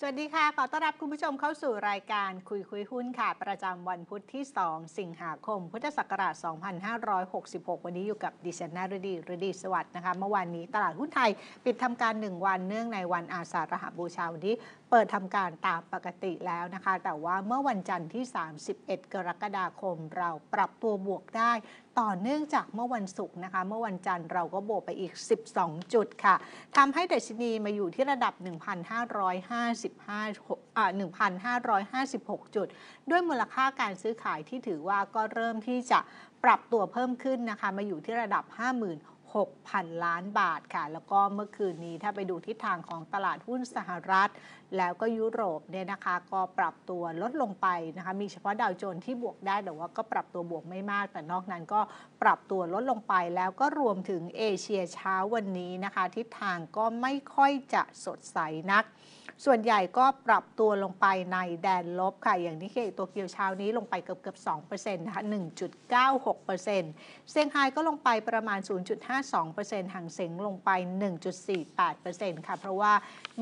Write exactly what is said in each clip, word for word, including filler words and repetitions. สวัสดีค่ะขอต้อนรับคุณผู้ชมเข้าสู่รายการคุยคุยหุ้นค่ะประจำวันพุธที่สองสิงหาคมพุทธศักราชสองพันห้าร้อยหกสิบหกวันนี้อยู่กับดิฉันนฤดี ฤดีสวัสดิ์นะคะเมื่อวานนี้ตลาดหุ้นไทยปิดทำการหนึ่งวันเนื่องในวันอาสาฬหบูชาวันนี้เปิดทำการตามปกติแล้วนะคะแต่ว่าเมื่อวันจันทร์ที่สามสิบเอ็ดกรกฎาคมเราปรับตัวบวกได้ต่อเนื่องจากเมื่อวันศุกร์นะคะเมื่อวันจันทร์เราก็บวกไปอีกสิบสองจุดค่ะทำให้ดัชนีมาอยู่ที่ระดับ หนึ่งพันห้าร้อยห้าสิบหกจุดด้วยมูลค่าการซื้อขายที่ถือว่าก็เริ่มที่จะปรับตัวเพิ่มขึ้นนะคะมาอยู่ที่ระดับ ห้าหมื่นหกพันล้านบาทค่ะแล้วก็เมื่อคืนนี้ถ้าไปดูทิศทางของตลาดหุ้นสหรัฐแล้วก็ยุโรปเนี่ยนะคะก็ปรับตัวลดลงไปนะคะมีเฉพาะดาวโจนส์ที่บวกได้แต่ว่าก็ปรับตัวบวกไม่มากแต่นอกนั้นก็ปรับตัวลดลงไปแล้วก็รวมถึงเอเชียเช้าวันนี้นะคะทิศทางก็ไม่ค่อยจะสดใสนักส่วนใหญ่ก็ปรับตัวลงไปในแดนลบค่ะอย่างนิเคอิโตเกียวเช้านี้ลงไปเกือบเกือบ สองเปอร์เซ็นต์ นะคะ หนึ่งจุดเก้าหกเปอร์เซ็นต์ เซี่ยงไฮ้ก็ลงไปประมาณ ศูนย์จุดห้าสองเปอร์เซ็นต์ หางเส็งลงไป หนึ่งจุดสี่แปดเปอร์เซ็นต์ ค่ะเพราะว่า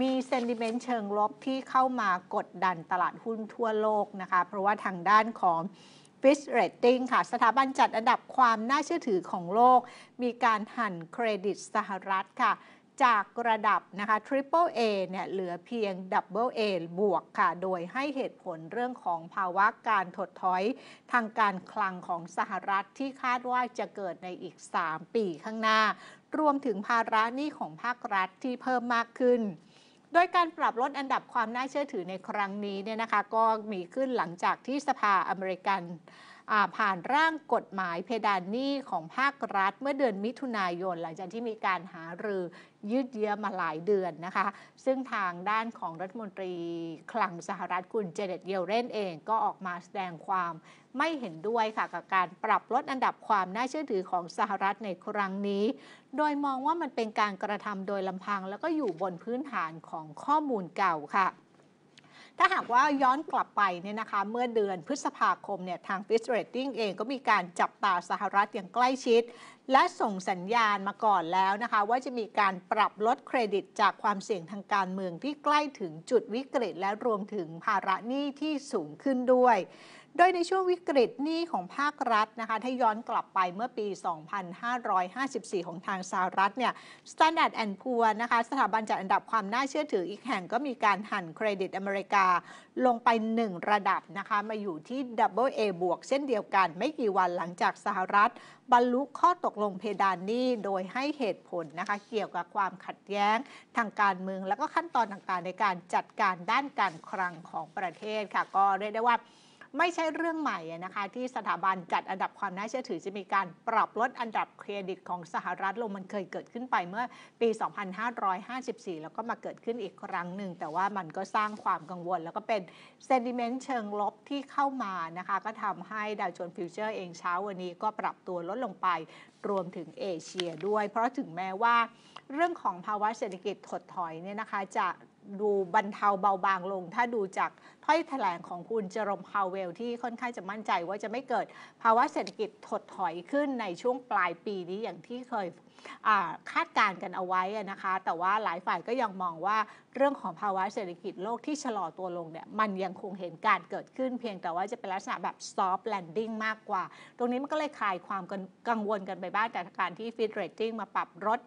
มีเซนติเมนต์เชิงลบที่เข้ามากดดันตลาดหุ้นทั่วโลกนะคะเพราะว่าทางด้านของFitch Rating ค่ะสถาบันจัดอันดับความน่าเชื่อถือของโลกมีการหั่นเครดิตสหรัฐค่ะจากระดับนะคะ Triple A เนี่ยเหลือเพียง Double A บวกค่ะโดยให้เหตุผลเรื่องของภาวะการถดถอยทางการคลังของสหรัฐที่คาดว่าจะเกิดในอีกสามปีข้างหน้ารวมถึงภาระหนี้ของภาครัฐที่เพิ่มมากขึ้นโดยการปรับลดอันดับความน่าเชื่อถือในครั้งนี้เนี่ยนะคะก็มีขึ้นหลังจากที่สภาอเมริกันผ่านร่างกฎหมายเพดานหนี้ของภาครัฐเมื่อเดือนมิถุนายนหลังจากที่มีการหารือยืดเยื้อมาหลายเดือนนะคะซึ่งทางด้านของรัฐมนตรีคลังสหรัฐคุณเจเน็ต เยเลนเองก็ออกมาแสดงความไม่เห็นด้วยค่ะกับการปรับลดอันดับความน่าเชื่อถือของสหรัฐในครั้งนี้โดยมองว่ามันเป็นการกระทำโดยลำพังแล้วก็อยู่บนพื้นฐานของข้อมูลเก่าค่ะถ้าหากว่าย้อนกลับไปเนี่ยนะคะเมื่อเดือนพฤษภาคมเนี่ยทาง Fitch Rating เองก็มีการจับตาสหรัฐอย่างใกล้ชิดและส่งสัญญาณมาก่อนแล้วนะคะว่าจะมีการปรับลดเครดิตจากความเสี่ยงทางการเมืองที่ใกล้ถึงจุดวิกฤตและรวมถึงภาระหนี้ที่สูงขึ้นด้วยโดยในช่วงวิกฤตหนี้ของภาครัฐนะคะถ้าย้อนกลับไปเมื่อปี สองพันห้าร้อยห้าสิบสี่ ของทางสหรัฐเนี่ย Standard and Poor นะคะสถาบันจัดอันดับความน่าเชื่อถืออีกแห่งก็มีการหั่นเครดิตอเมริกาลงไปหนึ่งระดับนะคะมาอยู่ที่ Double A บวกเช่นเดียวกันไม่กี่วันหลังจากสหรัฐบรรลุข้อตกลงเพดานหนี้โดยให้เหตุผลนะคะเกี่ยวกับความขัดแย้งทางการเมืองแล้วก็ขั้นตอนต่างๆในการจัดการด้านการคลังของประเทศค่ะก็เรียกได้ว่าไม่ใช่เรื่องใหม่นะคะที่สถาบันจัดอันดับความน่าเชื่อถือจะมีการปรับลดอันดับเครดิตของสหรัฐลงมันเคยเกิดขึ้นไปเมื่อปี สองพันห้าร้อยห้าสิบสี่ แล้วก็มาเกิดขึ้นอีกครั้งหนึ่งแต่ว่ามันก็สร้างความกังวลแล้วก็เป็นเซนติเมนต์เชิงลบที่เข้ามานะคะก็ทำให้ดาวโจนส์ฟิวเจอร์เองเช้าวันนี้ก็ปรับตัวลดลงไปรวมถึงเอเชียด้วยเพราะถึงแม้ว่าเรื่องของภาวะเศรษฐกิจถดถอยเนี่ยนะคะจะดูบรรเทาเบาบางลงถ้าดูจากถ้อยแถลงของคุณเจอโรม พาวเวลที่ค่อนข้างจะมั่นใจว่าจะไม่เกิดภาวะเศรษฐกิจถดถอยขึ้นในช่วงปลายปีนี้อย่างที่เคยคาดการณ์กันเอาไว้นะคะแต่ว่าหลายฝ่ายก็ยังมองว่าเรื่องของภาวะเศรษฐกิจโลกที่ชะลอตัวลงเนี่ยมันยังคงเห็นการเกิดขึ้นเพียงแต่ว่าจะเป็นลักษณะแบบ soft landing มากกว่าตรงนี้มันก็เลยคลายความกังวลกันไปบ้างแต่การที่ Fitch Rating มาปรับลด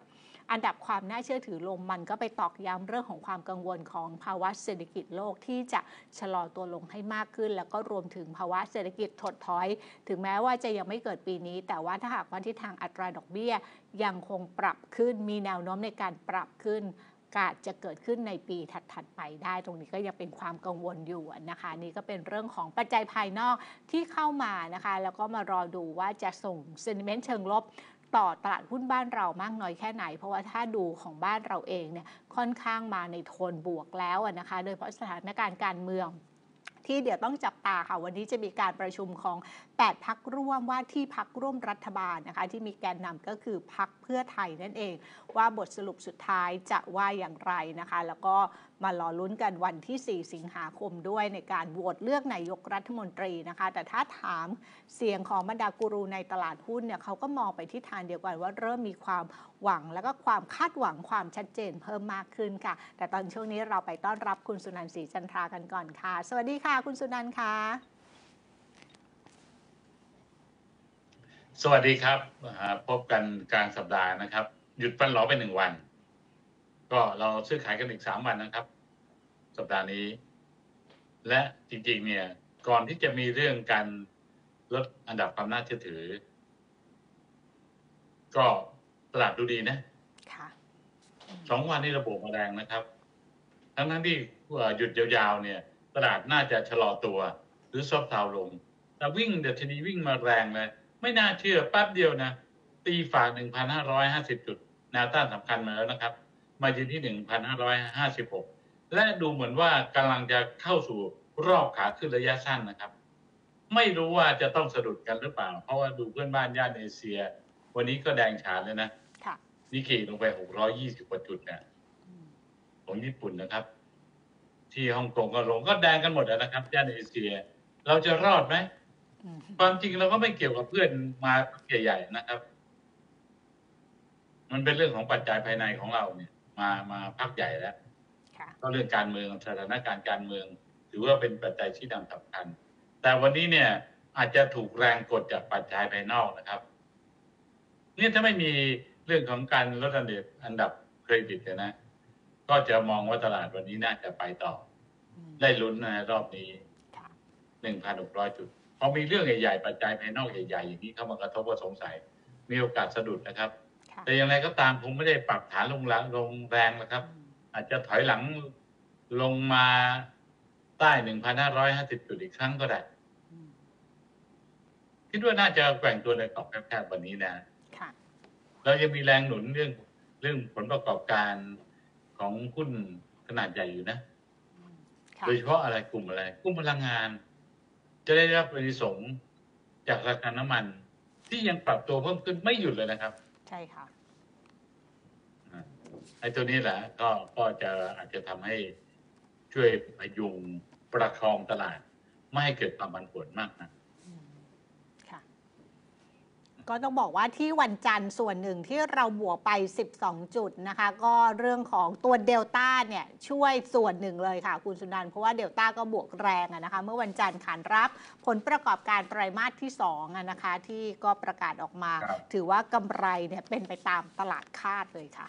อันดับความน่าเชื่อถือลงมันก็ไปตอกย้ำเรื่องของความกังวลของภาวะเศรษฐกิจโลกที่จะชะลอตัวลงให้มากขึ้นแล้วก็รวมถึงภาวะเศรษฐกิจถดถอยถึงแม้ว่าจะยังไม่เกิดปีนี้แต่ว่าถ้าหากว่าทิศทางอัตราดอกเบี้ยยังคงปรับขึ้นมีแนวโน้มในการปรับขึ้นอาจจะเกิดขึ้นในปีถัดๆไปได้ตรงนี้ก็ยังเป็นความกังวลอยู่นะคะนี่ก็เป็นเรื่องของปัจจัยภายนอกที่เข้ามานะคะแล้วก็มารอดูว่าจะส่งเซนติเมนต์เชิงลบต่อตลาดหุ้นบ้านเรามากน้อยแค่ไหนเพราะว่าถ้าดูของบ้านเราเองเนี่ยค่อนข้างมาในโทนบวกแล้วนะคะโดยเฉพาะสถานการณ์การเมืองที่เดี๋ยวต้องจับตาค่ะวันนี้จะมีการประชุมของแปดพรรคร่วมว่าที่พรรคร่วมรัฐบาลนะคะที่มีแกนนำก็คือพรรคเพื่อไทยนั่นเองว่าบทสรุปสุดท้ายจะว่าอย่างไรนะคะแล้วก็มารอลุ้นกันวันที่สี่สิงหาคมด้วยในการโหวตเลือกนายกรัฐมนตรีนะคะแต่ถ้าถามเสียงของบรรดากูรูในตลาดหุ้นเนี่ยเขาก็มองไปทิศทางเดียวกันว่าเริ่มมีความ หวังแล้วก็ความคาดหวังความชัดเจนเพิ่มมากขึ้นค่ะแต่ตอนช่วงนี้เราไปต้อนรับคุณสุนันท์ ศรีจันทรากันก่อนค่ะสวัสดีค่ะคุณสุนันท์ค่ะสวัสดีครับพบกันกลางสัปดาห์นะครับหยุดฟันหลอไปหนึ่งวันก็เราซื้อขายกันอีกสามวันนะครับสัปดาห์นี้และจริงๆเนี่ยก่อนที่จะมีเรื่องการลดอันดับความน่าเชื่อถือก็ตลาดดูดีนะสองวันนี้ระบบมาแรงนะครับทั้งทั้งที่หยุดยาวๆเนี่ยตลาดน่าจะชะลอตัวหรือซบเซาลงแต่วิ่งเดี๋ยวทีนี้วิ่งมาแรงเลยไม่น่าเชื่อแป๊บเดียวนะตีฝ่า หนึ่งพันห้าร้อยห้าสิบ จุดแนวต้านสำคัญมาแล้วนะครับมายืนที่ หนึ่งพันห้าร้อยห้าสิบหก และดูเหมือนว่ากำลังจะเข้าสู่รอบขาขึ้นระยะสั้นนะครับไม่รู้ว่าจะต้องสะดุดกันหรือเปล่าเพราะว่าดูเพื่อนบ้านย่านเอเชียวันนี้ก็แดงฉานเลยนะนิเคอิลงไปหกร้อยยี่สิบกว่าจุดเนี่ยของญี่ปุ่นนะครับที่ฮ่องกงก็ลงก็แดงกันหมดแล้วนะครับย่านเอเชียเราจะรอดไหมความจริงเราก็ไม่เกี่ยวกับเพื่อนมาใหญ่ๆนะครับมันเป็นเรื่องของปัจจัยภายในของเราเนี่ยมามาพักใหญ่แล้วก็เรื่องการเมืองสถานการณ์การเมืองถือว่าเป็นปัจจัยที่สำคัญแต่วันนี้เนี่ยอาจจะถูกแรงกดจากปัจจัยภายนอกนะครับนี่ถ้าไม่มีเรื่องของการลดอันดับอันดับเครดิตนะก็จะมองว่าตลาดวันนี้น่าจะไปต่อได้ลุ้นนะรอบนี้หนึ่งพันหกร้อยจุดพอมีเรื่องใหญ่ๆปัจจัยภายนอกใหญ่ๆอย่างนี้เข้ามากระทบก็สงสัยมีโอกาสสะดุดนะครับแต่อย่างไรก็ตามผมไม่ได้ปรับฐานลงละลงแรงนะครับอาจจะถอยหลังลงมาใต้ หนึ่งพันห้าร้อยห้าสิบ จุดอีกครั้งก็ได้คิดว่าน่าจะแกว่งตัวในกรอบแคบๆวันนี้นะเรายังมีแรงหนุนเรื่องเรื่องผลประกอบการของหุ้นขนาดใหญ่อยู่นะโดยเฉพาะอะไรกลุ่มอะไรกลุ่มพลังงานจะได้รับอานิสงส์จากราคาน้ำมันที่ยังปรับตัวเพิ่มขึ้นไม่หยุดเลยนะครับใช่ค่ะไอ้ตัวนี้แหละก็ก็จะอาจจะทำให้ช่วยพยุงประคองตลาดไม่ให้เกิดความผันผวนมากนะก็ต้องบอกว่าที่วันจันทร์ส่วนหนึ่งที่เราบวกไปสิบสองจุดนะคะก็เรื่องของตัวเดลต้าเนี่ยช่วยส่วนหนึ่งเลยค่ะคุณสุนันท์เพราะว่าเดลต้าก็บวกแรงนะคะเมื่อวันจันทร์ขานรับผลประกอบการไตรมาสที่สองนะคะที่ก็ประกาศออกมาถือว่ากำไรเนี่ยเป็นไปตามตลาดคาดเลยค่ะ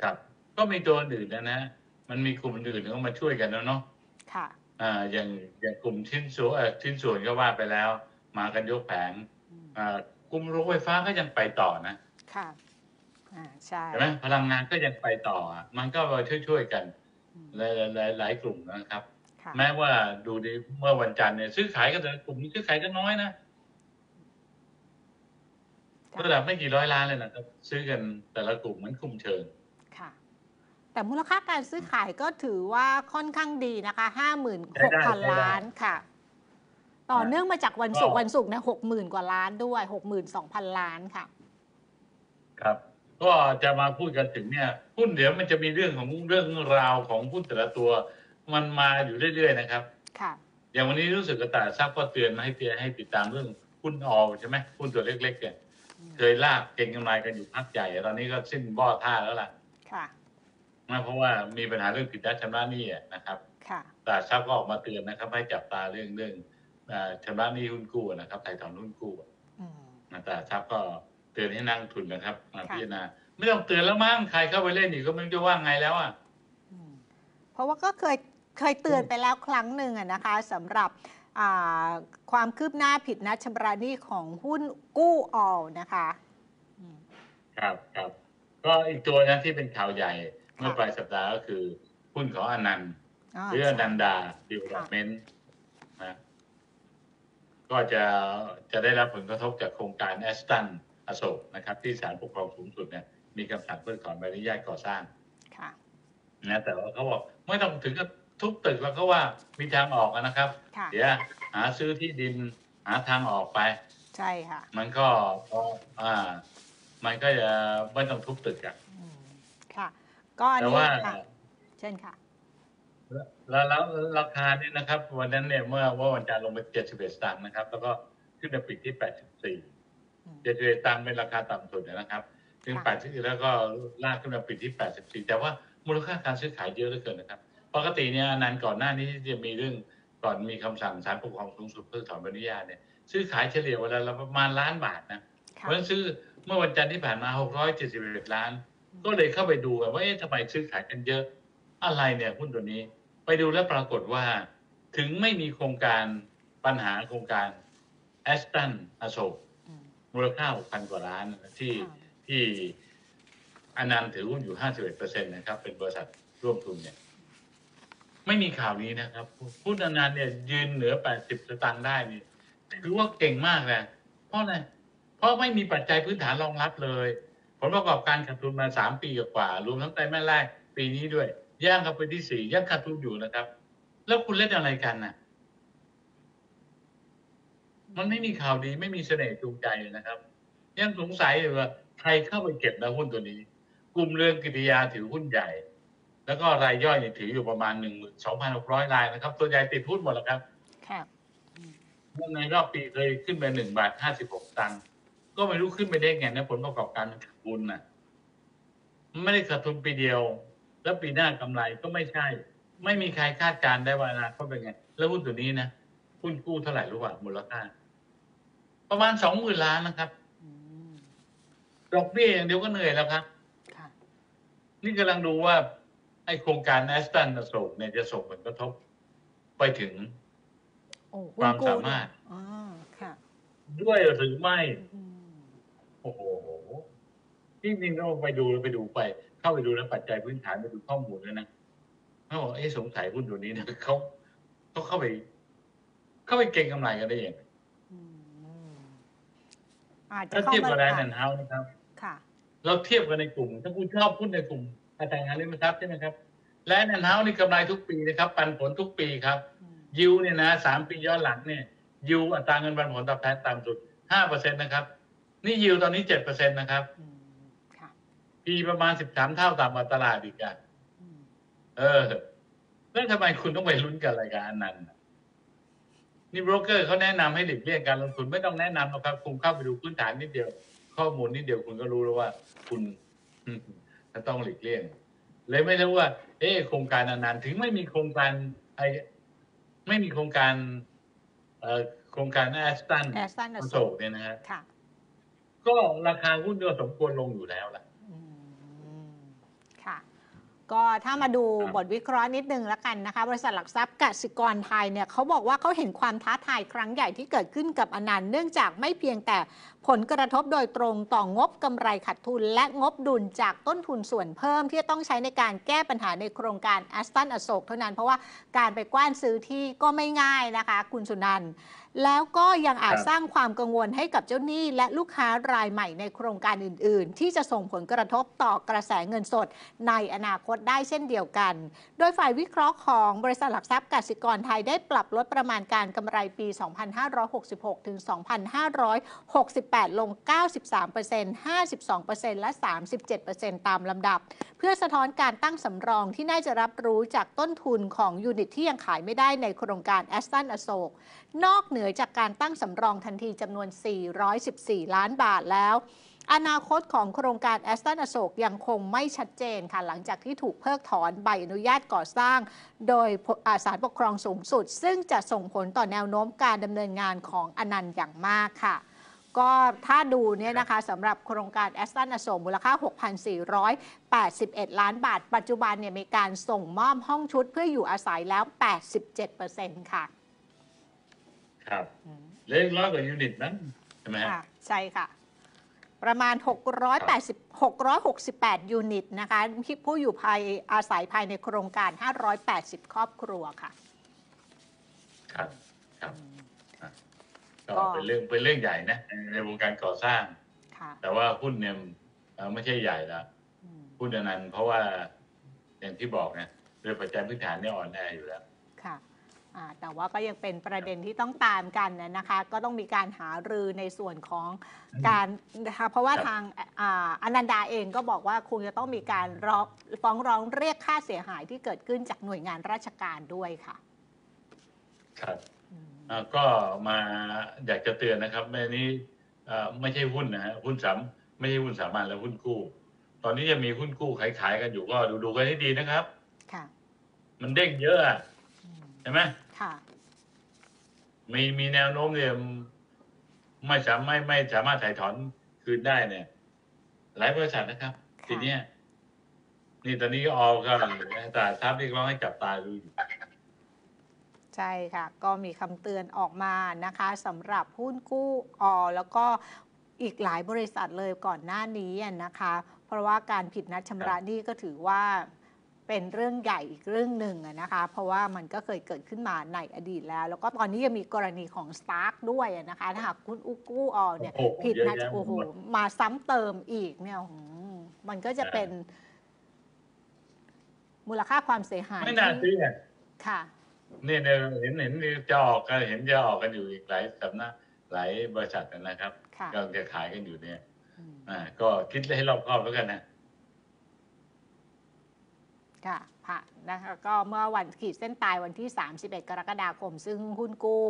ครับก็มีตัวอื่นนะนะมันมีกลุ่มอื่นก็มาช่วยกันแล้วเนาะค่ะอ่าอย่างอย่างกลุ่มชิ้นส่วนชิ้นส่วนก็ว่าไปแล้วมากันยกแผงกลุ่มโรงไฟฟ้าก็ยังไปต่อนะค่ะใช่ไหมพลังงานก็ยังไปต่อมันก็มาช่วยๆกันหลายๆหลายกลุ่มนะครับแม้ว่าดูดีเมื่อวันจันทร์เนี่ยซื้อขายก็แต่กลุ่มนี้ซื้อขายก็น้อยนะระดับไม่กี่ร้อยล้านเลยนะซื้อกันแต่ละกลุ่มเหมือนกลุ่มเชิงค่ะแต่มูลค่าการซื้อขายก็ถือว่าค่อนข้างดีนะคะห้าหมื่นหกพันล้านค่ะต่อเนื่องมาจากวันศุกร์วันศุกร์นะหกหมื่นกว่าล้านด้วยหกหมื่นสองพันล้านค่ะครับก็จะมาพูดกันถึงเนี่ยหุ้นเดี๋ยวมันจะมีเรื่องของเรื่องราวของหุ้นแต่ละตัวมันมาอยู่เรื่อยๆนะครับค่ะอย่างวันนี้รู้สึกกระต่ายทราบก็เตือนมาให้เตือนให้ติดตามเรื่องหุ้นออลใช่ไหมหุ้นตัวเล็กๆเนี่ยเคยลากเก็งกำไรกันอยู่พักใหญ่ตอนนี้ก็สิ้นบ่อท่าแล้วล่ะค่ะนะเพราะว่ามีปัญหาเรื่องผิดนัดชำระหนี้นะครับค่ะแต่ทราบก็ออกมาเตือนนะครับให้จับตาเรื่องเรื่องชำระหนี้หุ้นกู้นะครับไถ่ถอนหุ้นกู้แต่ทรัพย์ก็เตือนให้นักทุนนะครับพิจารณาไม่ต้องเตือนแล้วมั้งใครเข้าไปเล่นอีกก็ไม่รู้จะว่าไงแล้วอ่ะเพราะว่าก็เคยเคยเตือนไปแล้วครั้งหนึ่งนะคะสำหรับความคืบหน้าผิดนัดชำระหนี้ของหุ้นกู้ออลนะคะครับครับก็อีกตัวนั้นที่เป็นข่าวใหญ่เมื่อปลายสัปดาห์ก็คือหุ้นของอนันต์หรืออนันดาดีเวลลอปเมนต์นะก็จะจะได้รับผลกระทบจากโครงการแอสตันอโศกนะครับที่ศาลปกครองสูงสุดเนี่ยมีคำสั่งเพิกถอนใบอนุญาตก่อสร้างนะแต่ว่าเขาบอกไม่ต้องถึงกับทุบตึกแล้วก็ว่ามีทางออกนะครับเดี๋ยวหาซื้อที่ดินหาทางออกไปใช่ค่ะมันก็อ่ามันก็จะไม่ต้องทุบตึกอ่ะค่ะก็แต่ว่าเช่นค่ะแล้วแล้วราคาเนี่ยนะครับวันนั้นเนี่ยเมื่อว่าวันจันทร์ลงไปเจ็ดสิบเอ็ดสตางค์นะครับแล้วก็ขึ้นไปปิดที่แปดสิบสี่เจ็ดสิบเอ็ดสตางค์เป็นราคาต่ำสุดนะครับจ ถึงแปดที่แล้วก็ลากขึ้นมาปิดที่แปดสิบสี่แต่ว่ามูลค่าการซื้อขายเยอะเหลือเกินนะครับปกติเนี่ยนานก่อนหน้านี้จะมีเรื่องก่อนมีคำสั่งศาลปกครองสูงสุดเพิกถอนใบอนุญาตเนี่ยซื้อขายเฉลี่ยวันละประมาณล้านบาทนะเพราะฉะนั้นซื้อเมื่อวันจันทร์ที่ผ่านมาหกร้อยเจ็ดสิบเอ็ดล้านก็เลยเข้าไปดูว่าเอ๊ะทำไมซื้อขายกันเยอะอะไรเนี่ยหุ้นตัวนี้ไปดูแล้วปรากฏว่าถึงไม่มีโครงการปัญหาโครงการแอสตันอโศกมูลค่า หกพัน กว่าล้านที่ที่อนันต์ถือหุ้นอยู่ ห้าสิบเอ็ดเปอร์เซ็นต์ นะครับเป็นบริษัทร่วมทุนเนี่ยไม่มีข่าวนี้นะครับหุ้นอนันต์เนี่ยยืนเหนือแปดสิบสตางค์ได้นี่ถือว่าเก่งมากนะเพราะอะไรเพราะไม่มีปัจจัยพื้นฐานรองรับเลยผลประกอบการขาดทุนมาสามปีกว่ารวมทั้งไตรมาสแรกปีนี้ด้วยย่างเข้าไปที่สี่ยังขาดทุนอยู่นะครับแล้วคุณเล่นอะไรกันน่ะมันไม่มีข่าวดีไม่มีเสน่ห์จูงใจเลยนะครับยังสงสัยอยู่ว่าใครเข้าไปเก็บนะหุ้นตัวนี้กลุ่มเรื่องกิจยาถือหุ้นใหญ่แล้วก็รายย่อยถืออยู่ประมาณ หนึ่งหมื่นสองพันหกร้อย รายนะครับตัวใหญ่ติดหุ้นหมดแล้วครับค่ะในรอบปีเคยขึ้นไป หนึ่งบาทห้าสิบหก สตางค์ก็ไม่รู้ขึ้นไปได้ไงนะผลประกอบการมันขาดทุนน่ะมันไม่ได้ขาดทุนปีเดียวแล้วปีหน้ากำไรก็ไม่ใช่ไม่มีใครคาดการณ์ได้ว่าอนาคตเป็นไงแล้วหุ้นตัวนี้นะหุ้นกู้เท่าไหร่รู้ป่ะมูลค่าประมาณ สองหมื่น ล้านนะครับดอกเบี้ยอย่างเดียวก็เหนื่อยแล้วครับนี่กำลังดูว่าไอโครงการแอสตันอโศกเนี่ยจะส่งผลกระทบไปถึงความสามารถด้วยหรือไม่โอ้โหที่จริงเราไปดูไปดูไปเข้าไปดูแล้วปัจจัยพื้นฐานไปดูข้อมูลแล้วนะเขาบอกเอ๊ะสงสัยหุ้นตัวนี้นะเขาเขาเข้าไปเข้าไปเก็งกำไรกันได้ยังไงถ้าเทียบกับแรงเงินเฮานะครับเราเทียบกันในกลุ่มถ้าคุณชอบหุ้นในกลุ่มอสังหาริมทรัพย์ใช่ไหมครับแรงเงินเฮานี่กำไรทุกปีนะครับปันผลทุกปีครับยิวเนี่ยนะสามปีย้อนหลังเนี่ยยิวอัตราเงินปันผลตอบแทนต่ำสุด ห้าเปอร์เซ็นต์ นะครับนี่ยิวตอนนี้ เจ็ดเปอร์เซ็นต์ นะครับปีประมาณสิบสามเท่าต่ำกว่าตลาดอีกอ่ะเออแล้วทำไมคุณต้องไปลุ้นกับรายการนั้นนี่โบรกเกอร์เขาแนะนำให้หลีกเลี่ยงการลงทุนไม่ต้องแนะนำหรอกครับคุณเข้าไปดูพื้นฐานนิดเดียวข้อมูลนิดเดียวคุณก็รู้แล้วว่าคุณจะต้องหลีกเลี่ยงเลยไม่รู้ว่าเออโครงการนานๆถึงไม่มีโครงการไอไม่มีโครงการเอ่อโครงการแอสตันอโศกเนี่ยนะฮะก็ราคาหุ้นก็สมควรลงอยู่แล้วล่ะก็ถ้ามาดูบทวิเคราะห์นิดนึงแล้วกันนะคะบริษัทหลักทรัพย์กสิกรไทยเนี่ยเขาบอกว่าเขาเห็นความท้าทายครั้งใหญ่ที่เกิดขึ้นกับอนันต์เนื่องจากไม่เพียงแต่ผลกระทบโดยตรงต่องบกำไรขาดทุนและงบดุลจากต้นทุนส่วนเพิ่มที่ต้องใช้ในการแก้ปัญหาในโครงการแอสตันอโศกเท่านั้นเพราะว่าการไปกว้านซื้อที่ก็ไม่ง่ายนะคะคุณสุนันท์แล้วก็ยังอาจสร้างความกังวลให้กับเจ้าหนี้และลูกค้ารายใหม่ในโครงการอื่นๆที่จะส่งผลกระทบต่อกระแสเงินสดในอนาคตได้เช่นเดียวกันโดยฝ่ายวิเคราะห์ของบริษัทหลักทรัพย์กสิกรไทยได้ปรับลดประมาณการกำไรปี สองพันห้าร้อยหกสิบหก ถึง สองพันห้าร้อยหกสิบแปด ลง เก้าสิบสามเปอร์เซ็นต์ ห้าสิบสองเปอร์เซ็นต์ และ สามสิบเจ็ดเปอร์เซ็นต์ ตามลำดับเพื่อสะท้อนการตั้งสำรองที่น่าจะรับรู้จากต้นทุนของยูนิตที่ยังขายไม่ได้ในโครงการแอสตันอโศกนอกเหนือจากการตั้งสำรองทันทีจำนวน สี่ร้อยสิบสี่ ล้านบาทแล้วอนาคตของโครงการแอสตันอโศกยังคงไม่ชัดเจนค่ะหลังจากที่ถูกเพิกถอนใบอนุญาตก่อสร้างโดยศาลปกครองสูงสุดซึ่งจะส่งผลต่อแนวโน้มการดำเนินงานของอนันต์อย่างมากค่ะก็ถ้าดูเนี่ยนะคะสำหรับโครงการแอสตันอโศกมูลค่า หกพันสี่ร้อยแปดสิบเอ็ด ล้านบาทปัจจุบันเนี่ยมีการส่งมอบห้องชุดเพื่ออยู่อาศัยแล้ว แปดสิบเจ็ดเปอร์เซ็นต์ ค่ะครับเล็กน้อยกว่ายูนิตนั้นใช่ไหมค่ะใช่ค่ะประมาณหกร้อยแปดสิบ หกร้อยหกสิบแปดยูนิตนะคะผู้อยู่ภายอาศัยภายในโครงการห้าร้อยแปดสิบครอบครัวค่ะครับครับก็เป็นเรื่องเป็นเรื่องใหญ่นะในวงการก่อสร้างแต่ว่าหุ้นเนี่ยไม่ใช่ใหญ่ละหุ้นนั้นเพราะว่าอย่างที่บอกนะโดยปัจจัยพื้นฐานเนี่ยอ่อนแออยู่แล้วค่ะแต่ว่าก็ยังเป็นประเด็นที่ต้องตามกันนะคะก็ต้องมีการหารือในส่วนของการนะคะเพราะว่าทางอนันดาเองก็บอกว่าคงจะต้องมีการฟ้องร้องเรียกค่าเสียหายที่เกิดขึ้นจากหน่วยงานราชการด้วยค่ะครับก็มาอยากจะเตือนนะครับในนี้ไม่ใช่หุ้นนะฮะหุ้นสาม ไม่ใช่หุ้นสามัญแล้วหุ้นกู้ตอนนี้จะมีหุ้นกู้ขายๆกันอยู่ก็ดูๆกันให้ดีนะครับค่ะมันเด้งเยอะใช่ไหมค่ะมีมีแนวโน้มเนี่ยไม่สามารถไม่สามารถถ่ายถอนคืนได้เนี่ยหลายบริษัทนะครับทีเนี้ยนี่ตอนนี้ออลก็ตลาดทรัพย์เรียกร้องให้จับตาดูอยู่ใช่ค่ะก็มีคำเตือนออกมานะคะสำหรับหุ้นกู้ออลแล้วก็อีกหลายบริษัทเลยก่อนหน้านี้นะคะเพราะว่าการผิดนัดชำระหนี้ก็ถือว่าเป็นเรื่องใหญ่อีกเรื่องหนึ่งนะคะเพราะว่ามันก็เคยเกิดขึ้นมาในอดีตแล้วแล้วก็ตอนนี้ยังมีกรณีของ Stark ด้วยนะคะถ้าหากคุณอุกู้ออลเนี่ยผิดนัดโอ้โหมาซ้ำเติมอีกเนี่ยมันก็จะเป็นมูลค่าความเสียหายไม่น่าซื้อค่ะนี่เห็นเห็นจะออกกันเห็นจะออกกันอยู่อีกหลายสำนักหลายบริษัทนะครับกำลังจะขายกันอยู่เนี่ยอ่าก็คิดให้รอบคอบแล้วกันนะค่ะค่ะนะคะก็เมื่อวันขีดเส้นตายวันที่สามสิบเอ็ดกรกฎาคมซึ่งหุ้นกู้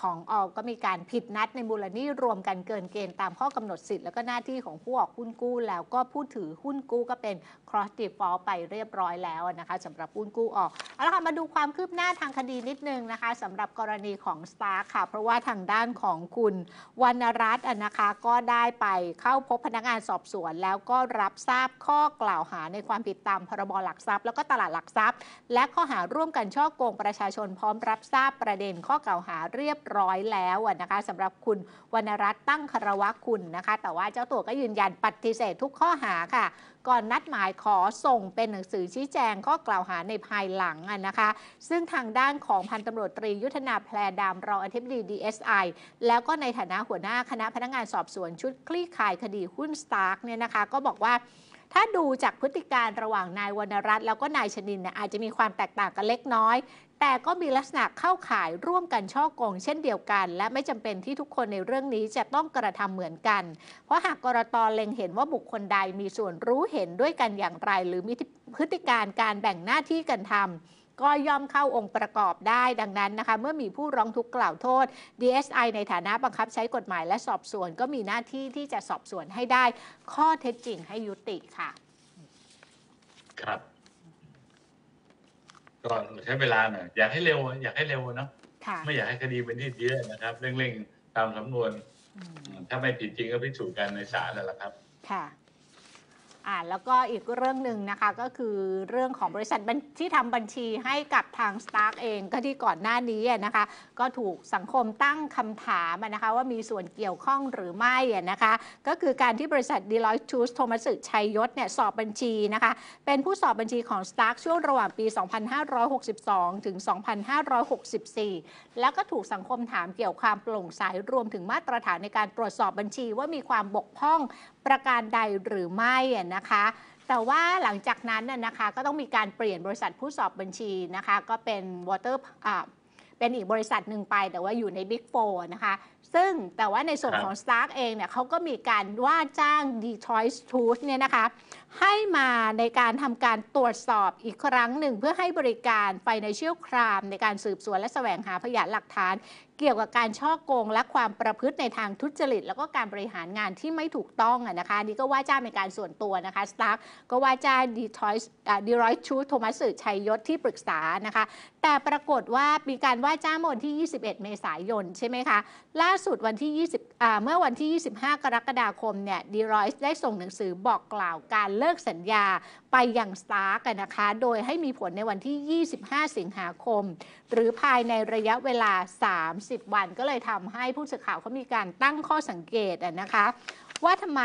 ของออลก็มีการผิดนัดในมูลนิธิรวมกันเกินเกณฑ์ตามข้อกำหนดสิทธิ์แล้วก็หน้าที่ของผู้ออกหุ้นกู้แล้วก็ผู้ถือหุ้นกู้ก็เป็น cross default ไปเรียบร้อยแล้วนะคะสำหรับหุ้นกู้ออลเอาละค่ะมาดูความคืบหน้าทางคดีนิดนึงนะคะสำหรับกรณีของ Stark ค่ะเพราะว่าทางด้านของคุณวรรณรัตน์นะคะก็ได้ไปเข้าพบพนักงานสอบสวนแล้วก็รับทราบข้อกล่าวหาในความผิดตามพรบหลักทรัพย์แล้วก็ตลาดหลักทรัพย์และข้อหาร่วมกันฉ้อโกงประชาชนพร้อมรับทราบประเด็นข้อกล่าวหาเรียบร้อยแล้วนะคะสำหรับคุณวรรณรัตน์ตั้งคารวะคุณนะคะแต่ว่าเจ้าตัวก็ยืนยันปฏิเสธทุกข้อหาค่ะก่อนนัดหมายขอส่งเป็นหนังสือชี้แจงข้อกล่าวหาในภายหลังนะคะซึ่งทางด้านของพันตำรวจตรียุทธนาแพรดามรองอธิบดี ดี เอส ไอ แล้วก็ในฐานะหัวหน้าคณะพนักงานสอบสวนชุดคลี่คลายคดีหุ้น Stark เนี่ยนะคะก็บอกว่าถ้าดูจากพฤติการระหว่างนายวรรณรัตน์แล้วก็นายชนินเนี่ยอาจจะมีความแตกต่างกันเล็กน้อยแต่ก็มีลักษณะเข้าข่ายร่วมกันฉ้อโกงเช่นเดียวกันและไม่จำเป็นที่ทุกคนในเรื่องนี้จะต้องกระทำเหมือนกันเพราะหากกรต.เล็งเห็นว่าบุคคลใดมีส่วนรู้เห็นด้วยกันอย่างไรหรือมีพฤติการการแบ่งหน้าที่กันทำก็ย่อมเข้าองค์ประกอบได้ดังนั้นนะคะเมื่อมีผู้ร้องทุกข์กล่าวโทษ ดี เอส ไอ ในฐานะบังคับใช้กฎหมายและสอบสวนก็มีหน้าที่ที่จะสอบสวนให้ได้ข้อเท็จจริงให้ยุติค่ะครับก็ใช้เวลาหน่อยอยากให้เร็วอยากให้เร็วเนาะไม่อยากให้คดีเป็นยืดเยื้อนะครับเร่งๆตามสำนวนถ้าไม่ผิดจริงก็พิสูจน์กันในศาลแล้วล่ะครับค่ะอ่าแล้วก็อีกเรื่องหนึ่งนะคะก็คือเรื่องของบริษัทที่ทำบัญชีให้กับทาง Stark เองก็ที่ก่อนหน้านี้นะคะก็ถูกสังคมตั้งคำถามนะคะว่ามีส่วนเกี่ยวข้องหรือไม่นะคะก็คือการที่บริษัท Deloitte Touche โทมัสชัยยศเนี่ยสอบบัญชีนะคะเป็นผู้สอบบัญชีของ Stark ช่วงระหว่างปีสองพันห้าร้อยหกสิบสองถึงสองพันห้าร้อยหกสิบสี่แล้วก็ถูกสังคมถามเกี่ยวความโปร่งใสรวมถึงมาตรฐานในการตรวจสอบบัญชีว่ามีความบกพร่องประการใดหรือไม่นะคะแต่ว่าหลังจากนั้นนะคะก็ต้องมีการเปลี่ยนบริษัทผู้สอบบัญชีนะคะก็เป็นวอเตอร์เป็นอีกบริษัทหนึ่งไปแต่ว่าอยู่ใน Big โฟร์ นะคะซึ่งแต่ว่าในส่วนของ Stark เองเนี่ยเขาก็มีการว่าจ้าง Deloitte Touche เนี่ยนะคะให้มาในการทำการตรวจสอบอีกครั้งหนึ่งเพื่อให้บริการ Financial Crime ในการสืบสวนและแสวงหาพยานหลักฐานเกี่ยวกับการฉ้อโกงและความประพฤติในทางทุจริตแล้วก็การบริหารงานที่ไม่ถูกต้องนะคะนี่ก็ว่าจ้างเป็นการส่วนตัวนะคะ Stark ก็ว่าจ้าง Deloitte Touche โทมัสชัยยศที่ปรึกษานะคะแต่ปรากฏว่ามีการว่าจ้างวันที่ยี่สิบเอ็ดเมษายนใช่ไหมคะล่าสุดวันที่ยี่สิบเมื่อวันที่ยี่สิบห้ากรกฎาคมเนี่ย Deloitte ได้ส่งหนังสือบอกกล่าวการเลิกสัญญาไปยัง Stark นะคะโดยให้มีผลในวันที่ยี่สิบห้าสิงหาคมหรือภายในระยะเวลาสามสิบวันก็เลยทำให้ผู้สื่อข่าวเขามีการตั้งข้อสังเกตนะคะว่าทำไม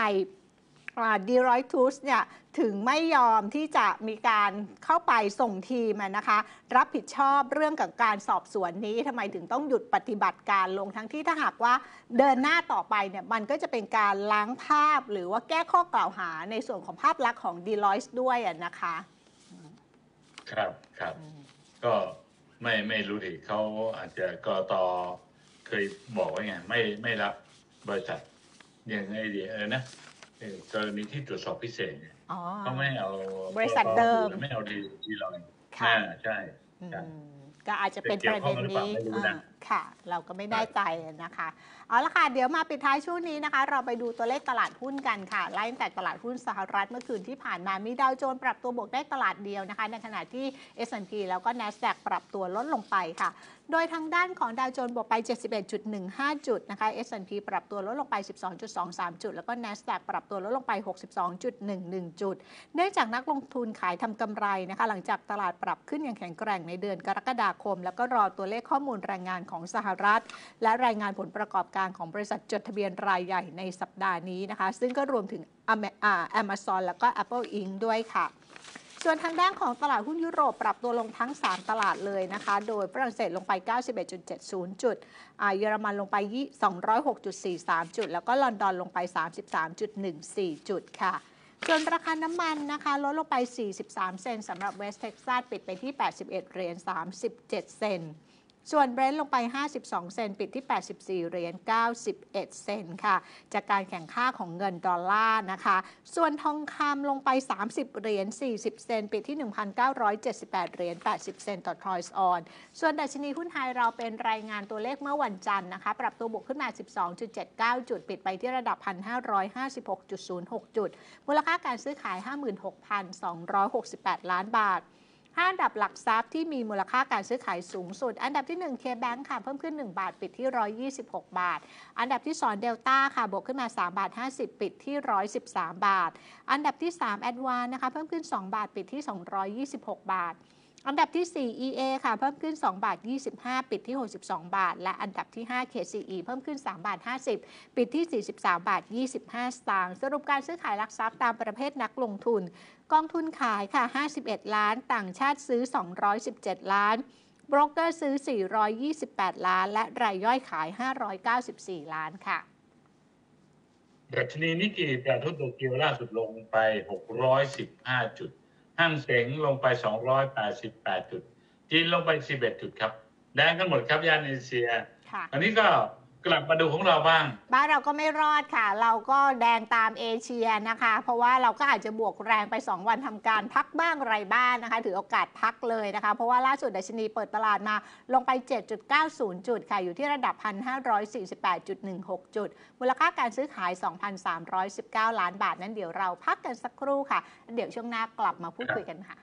Deloitte Touche เนี่ยถึงไม่ยอมที่จะมีการเข้าไปส่งทีมนะคะรับผิดชอบเรื่องกับการสอบสวนนี้ทำไมถึงต้องหยุดปฏิบัติการลงทั้งที่ถ้าหากว่าเดินหน้าต่อไปเนี่ยมันก็จะเป็นการล้างภาพหรือว่าแก้ข้อกล่าวหาในส่วนของภาพลักษณ์ของ Deloitte ด้วยนะคะครับครับก็ไม่ไม่รู้ดิเขาอาจจะกต.เคยบอกว่าไงไม่ไม่รับบริษัทอย่างไงดีเออนะกรณีที่ตรวจสอบพิเศษเนี่ยเขาไม่เอาบริษัทเดิมไม่เอาดีดีลอยใช่ใช่ก็อาจจะเป็นประเด็นนี้ ค่ะเราก็ไม่ได้ใจนะคะเอาละค่ะเดี๋ยวมาปิดท้ายช่วงนี้นะคะเราไปดูตัวเลขตลาดหุ้นกันค่ะไล่ตั้งแต่ตลาดหุ้นสหรัฐเมื่อคืนที่ผ่านมามีดาวโจนส์ปรับตัวบวกได้ตลาดเดียวนะคะในขณะที่ เอส แอนด์ พี แล้วก็ NASDAQ ปรับตัวลดลงไปค่ะโดยทางด้านของดาวโจนส์บวกไป เจ็ดสิบเอ็ดจุดหนึ่งห้า จุดนะคะ เอส แอนด์ พี ปรับตัวลดลงไป สิบสองจุดสองสาม จุดแล้วก็ NASDAQ ปรับตัวลดลงไป หกสิบสองจุดหนึ่งหนึ่ง จุดเนื่องจากนักลงทุนขายทำกำไรนะคะหลังจากตลาดปรับขึ้นอย่างแข็งแกร่งในเดือนกรกฎาคมแล้วก็รอตัวเลขข้อมูลแรงงานของสหรัฐและรายงานผลประกอบการของบริษัทจดทะเบียนรายใหญ่ในสัปดาห์นี้นะคะซึ่งก็รวมถึง Amazon แล้วก็ Apple อิงค์ ด้วยค่ะส่วนทางด้านของตลาดหุ้นยุโรปปรับตัวลงทั้งสามตลาดเลยนะคะโดยฝรั่งเศสลงไป เก้าสิบเอ็ดจุดเจ็ดศูนย์ จุดเยอรมันลงไป สองร้อยหกจุดสี่สาม จุดแล้วก็ลอนดอนลงไป สามสิบสามจุดหนึ่งสี่ จุดค่ะส่วนราคาน้ำมันนะคะลดลงไปสี่สิบสามเซนสำหรับเวสต์เท็กซัสปิดไปที่แปดสิบเอ็ดเหรียญสามสิบเจ็ดเซนส่วนเบรนท์ลงไปห้าสิบสองเซนปิดที่แปดสิบสี่เหรียญเก้าสิบเอ็ดเซนค่ะจากการแข่งข้าของเงินดอลลาร์นะคะส่วนทองคำลงไปสามสิบเหรียญสี่สิบเซนปิดที่ หนึ่งพันเก้าร้อยเจ็ดสิบแปดเหรียญแปดสิบเซนต่อทอยส์ออนส่วนดัชนีหุ้นไทยเราเป็นรายงานตัวเลขเมื่อวันจันทร์นะคะปรับตัวบวกขึ้นมา สิบสองจุดเจ็ดเก้า จุดปิดไปที่ระดับ หนึ่งพันห้าร้อยห้าสิบหกจุดศูนย์หก จุดมูลค่าการซื้อขาย ห้าหมื่นหกพันสองร้อยหกสิบแปด ล้านบาทห้าอันดับหลักทรัพย์ที่มีมูลค่าการซื้อขายสูงสุดอันดับที่หนึ่ง เค แบงค์ ค่ะเพิ่มขึ้นหนึ่งบาทปิดที่หนึ่งร้อยยี่สิบหกบาทอันดับที่สอง Delta ค่ะบวกขึ้นมาสามบาทห้าสิบปิดที่หนึ่งร้อยสิบสามบาทอันดับที่สาม Advance นะคะเพิ่มขึ้นสองบาทปิดที่สองร้อยยี่สิบหกบาทอันดับที่สี่ อี เอ ค่ะเพิ่มขึ้นสองบาทยี่สิบห้าปิดที่หกสิบสองบาทและอันดับที่ห้า เค ซี อี เพิ่มขึ้นสามบาทห้าสิบปิดที่สี่สิบสามบาทยี่สิบห้าสตางค์สรุปการซื้อขายหลักทรัพย์ตามประเภทนักลงทุนกองทุนขายค่ะห้าสิบเอ็ดล้านต่างชาติซื้อสองร้อยสิบเจ็ดล้านโบรกเกอร์ซื้อสี่ร้อยยี่สิบแปดล้านและรายย่อยขายห้าร้อยเก้าสิบสี่ล้านค่ะดัชนีนิกเกิลประเทศโตเกียวล่าสุดลงไปหกร้อยสิบห้าจุดห้างเส็งลงไปสองร้อยแปดสิบแปดจุดจีนลงไปสิบเอ็ดจุดครับแดงกันหมดครับย่านเอเชียอันนี้ก็กลับมาดูของเราบ้างบ้านเราก็ไม่รอดค่ะเราก็แดงตามเอเชียนะคะเพราะว่าเราก็อาจจะบวกแรงไปสองวันทำการพักบ้างไรบ้างนะคะถือโอกาสพักเลยนะคะเพราะว่าล่าสุดดัชนีเปิดตลาดมาลงไป เจ็ดจุดเก้าศูนย์ จุดค่ะอยู่ที่ระดับ หนึ่งพันห้าร้อยสี่สิบแปดจุดหนึ่งหก จุดมูลค่าการซื้อขาย สองพันสามร้อยสิบเก้า ล้านบาทนั้นเดี๋ยวเราพักกันสักครู่ค่ะเดี๋ยวช่วงหน้ากลับมาพูดคุยกันค่ะ